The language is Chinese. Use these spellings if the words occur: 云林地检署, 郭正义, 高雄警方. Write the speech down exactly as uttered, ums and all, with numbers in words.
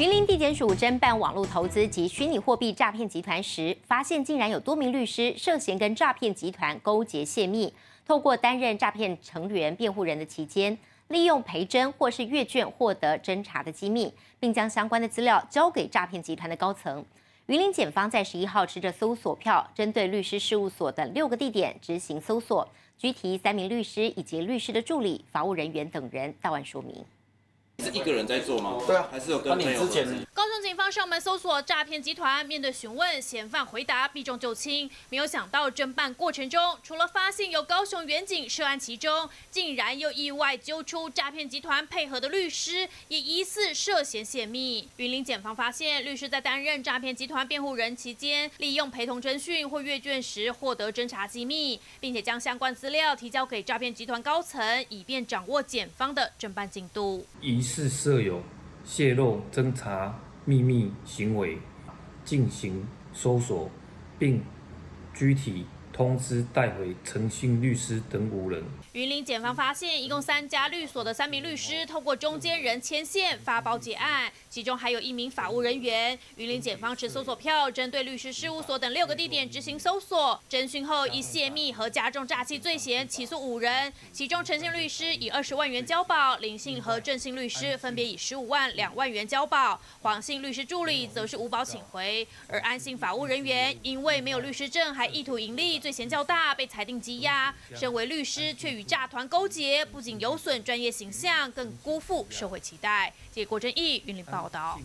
云林地检署侦办网络投资及虚拟货币诈骗集团时，发现竟然有多名律师涉嫌跟诈骗集团勾结泄密，透过担任诈骗成员辩护人的期间，利用培甄或是阅卷获得侦查的机密，并将相关的资料交给诈骗集团的高层。云林检方在十一号持着搜索票，针对律师事务所等六个地点执行搜索，拘提三名律师以及律师的助理、法务人员等人到案说明。 是一个人在做吗？对啊，还是有跟朋友合作。高雄警方上门搜索诈骗集团，面对询问，嫌犯回答避重就轻。没有想到侦办过程中，除了发现有高雄远警涉案其中，竟然又意外揪出诈骗集团配合的律师，也疑似涉嫌泄密。云林检方发现，律师在担任诈骗集团辩护人期间，利用陪同侦讯或阅卷时获得侦查机密，并且将相关资料提交给诈骗集团高层，以便掌握检方的侦办进度。 是设有泄露侦查秘密行为，进行搜索，并拘提。 通知带回诚信律师等五人。云林检方发现，一共三家律所的三名律师透过中间人牵线发包结案，其中还有一名法务人员。云林检方持搜索票，针对律师事务所等六个地点执行搜索。侦讯后，以泄密和加重诈欺罪嫌起诉五人，其中诚信律师以二十万元交保，林姓和郑姓律师分别以十五万、两万元交保，黄姓律师助理则是无保请回。而安姓法务人员因为没有律师证，还意图盈利， 罪嫌较大，被裁定羁押。身为律师，却与诈团勾结，不仅有损专业形象，更辜负社会期待。记者郭正义，云林报道。